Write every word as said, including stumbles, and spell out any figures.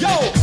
Yo!